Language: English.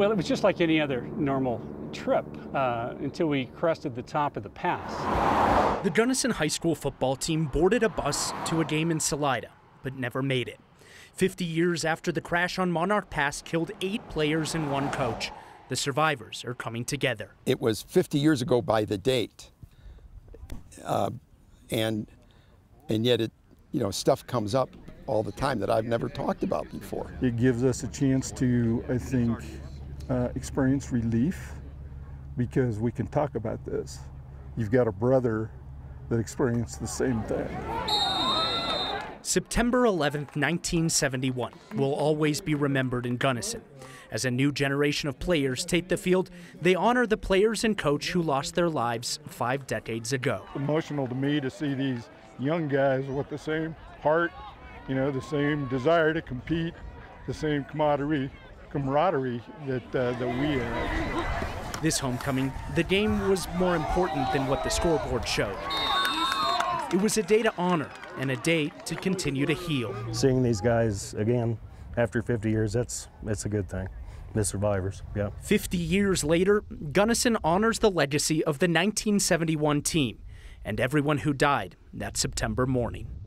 Well, it was just like any other normal trip until we crested the top of the pass. The Gunnison High School football team boarded a bus to a game in Salida, but never made it. 50 years after the crash on Monarch Pass killed 8 players and 1 coach, the survivors are coming together. It was 50 years ago by the date, and yet it, you know, stuff comes up all the time that I've never talked about before. It gives us a chance to, I think, experience relief, because we can talk about this. You've got a brother that experienced the same thing. September 11th, 1971 will always be remembered in Gunnison. As a new generation of players take the field, they honor the players and coach who lost their lives 5 decades ago. It's emotional to me to see these young guys with the same heart, you know, the same desire to compete, the same camaraderie that we have. This homecoming, the game was more important than what the scoreboard showed. It was a day to honor and a day to continue to heal. Seeing these guys again after 50 years, that's a good thing. The survivors, yeah. 50 years later, Gunnison honors the legacy of the 1971 team and everyone who died that September morning.